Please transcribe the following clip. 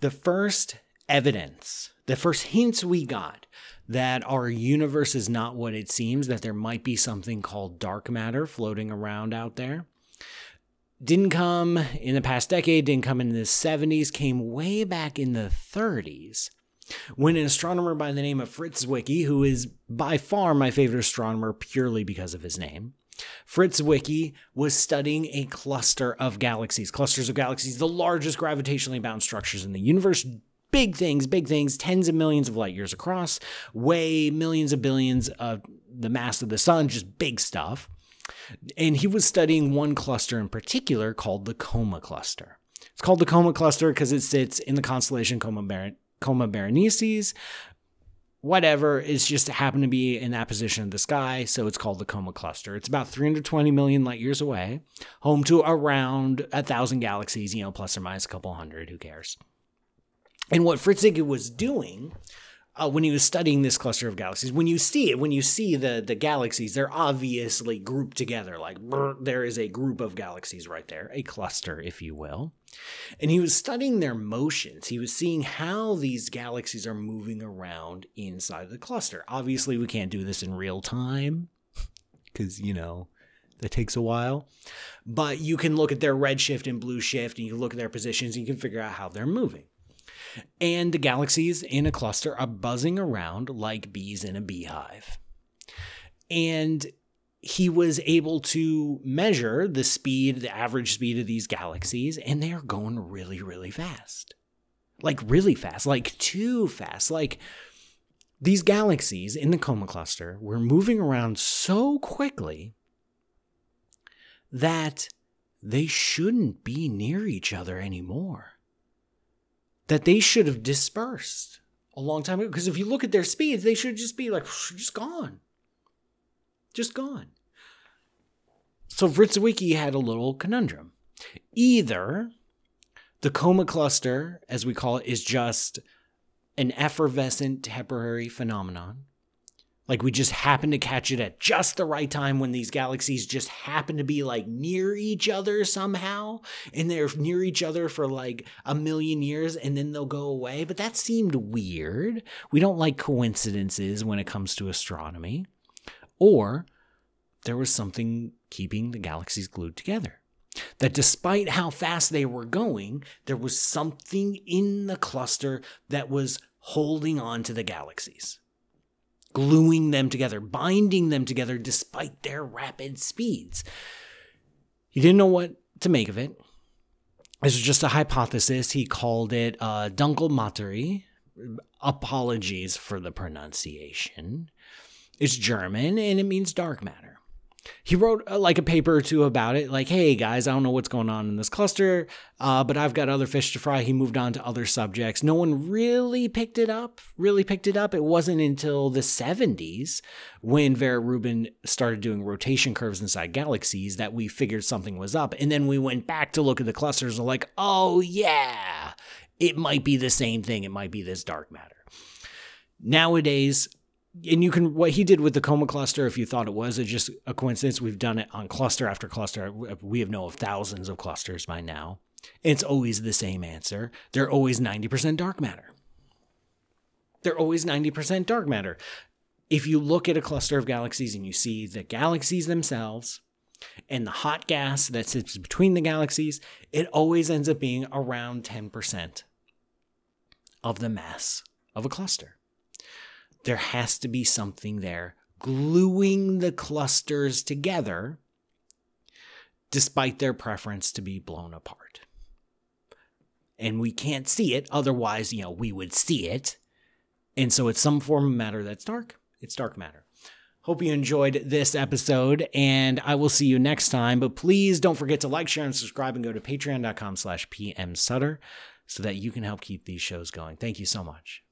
The first evidence, the first hints we got that our universe is not what it seems, that there might be something called dark matter floating around out there, didn't come in the past decade, didn't come in the 70s, came way back in the 30s, when an astronomer by the name of Fritz Zwicky, who is by far my favorite astronomer purely because of his name, Fritz Zwicky was studying a cluster of galaxies. Clusters of galaxies, the largest gravitationally bound structures in the universe. Big things, tens of millions of light years across, weigh millions of billions of the mass of the sun, just big stuff. And he was studying one cluster in particular called the Coma Cluster. It's called the Coma Cluster because it sits in the constellation Coma Berenices. Whatever, it's just happened to be in that position of the sky, so it's called the Coma Cluster. It's about 320 million light years away, home to around 1,000 galaxies, you know, plus or minus a couple hundred, who cares? And what Fritz Zwicky was doing when he was studying this cluster of galaxies, when you see it, when you see the galaxies, they're obviously grouped together. Like, there is a group of galaxies right there, a cluster, if you will. And he was studying their motions. He was seeing how these galaxies are moving around inside the cluster. Obviously, we can't do this in real time because, you know, that takes a while. But you can look at their redshift and blue shift, and you can look at their positions, and you can figure out how they're moving. And the galaxies in a cluster are buzzing around like bees in a beehive. And he was able to measure the speed, the average speed of these galaxies, and they are going really, really fast. Like really fast, like too fast. Like these galaxies in the Coma Cluster were moving around so quickly that they shouldn't be near each other anymore. That they should have dispersed a long time ago. Because if you look at their speeds, they should just be like, just gone. Just gone. So Fritz Zwicky had a little conundrum. Either the Coma Cluster, as we call it, is just an effervescent temporary phenomenon. Like we just happen to catch it at just the right time when these galaxies just happen to be like near each other somehow. And they're near each other for like a million years and then they'll go away. But that seemed weird. We don't like coincidences when it comes to astronomy. Or there was something keeping the galaxies glued together. That despite how fast they were going, there was something in the cluster that was holding on to the galaxies. Gluing them together, binding them together despite their rapid speeds. He didn't know what to make of it. This was just a hypothesis. He called it Dunkle Materie. Apologies for the pronunciation. It's German and it means dark matter. He wrote like a paper or two about it. Like, hey guys, I don't know what's going on in this cluster, but I've got other fish to fry. He moved on to other subjects. No one really picked it up, It wasn't until the 70s when Vera Rubin started doing rotation curves inside galaxies that we figured something was up. And then we went back to look at the clusters and like, oh yeah, it might be the same thing. It might be this dark matter. Nowadays, and you can, what he did with the Coma Cluster, if you thought it was just a coincidence, we've done it on cluster after cluster. We have known of thousands of clusters by now. It's always the same answer. They're always 90% dark matter. They're always 90% dark matter. If you look at a cluster of galaxies and you see the galaxies themselves and the hot gas that sits between the galaxies, it always ends up being around 10% of the mass of a cluster. There has to be something there gluing the clusters together despite their preference to be blown apart. And we can't see it. Otherwise, you know, we would see it. And so it's some form of matter that's dark. It's dark matter. Hope you enjoyed this episode, and I will see you next time. But please don't forget to like, share, and subscribe, and go to patreon.com/pmsutter so that you can help keep these shows going. Thank you so much.